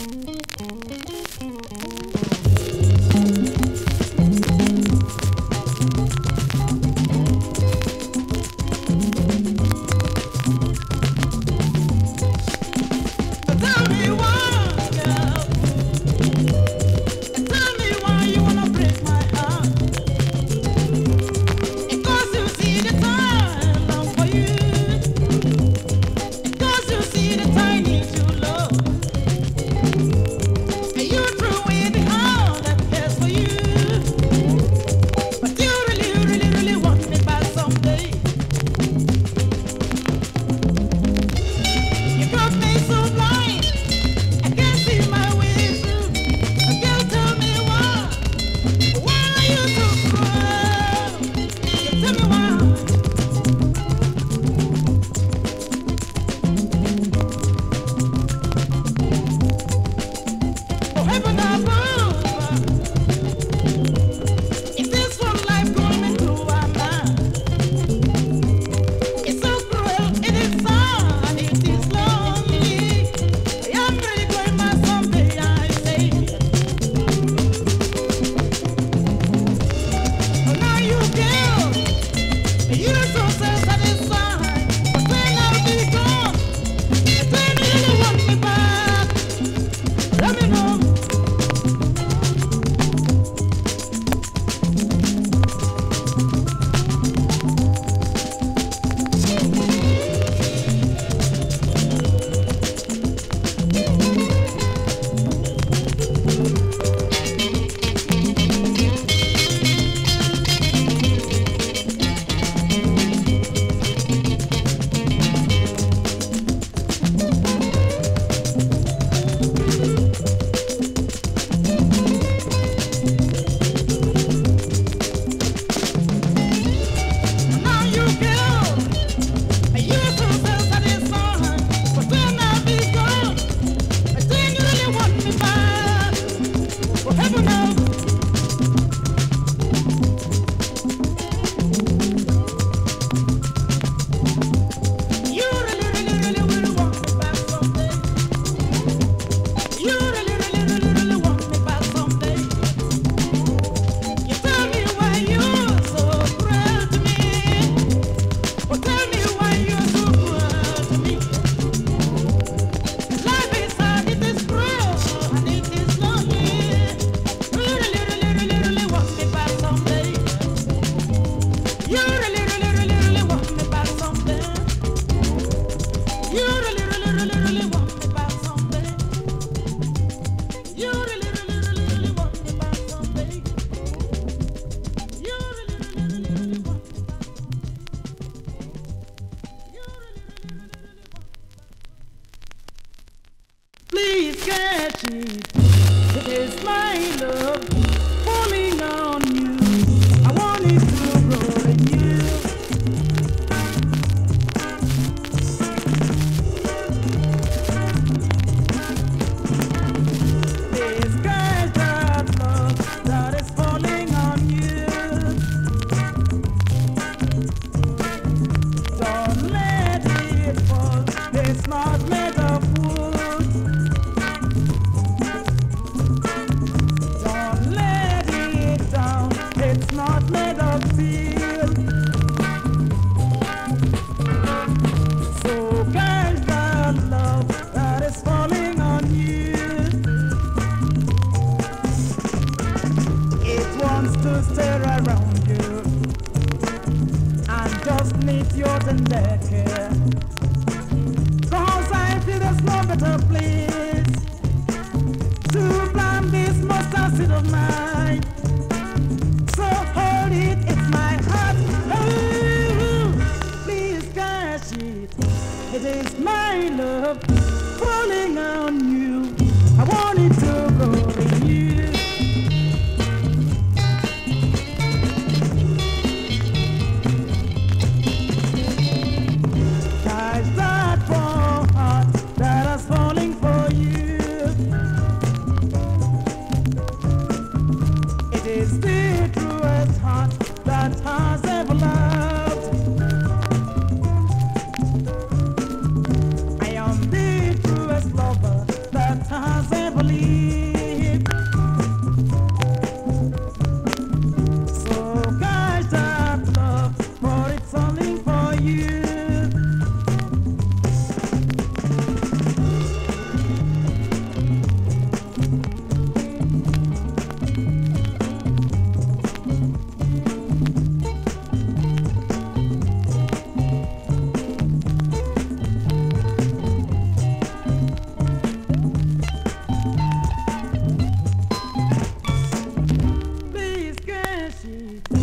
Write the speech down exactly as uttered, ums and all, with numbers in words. I am the truest lover that has ever see.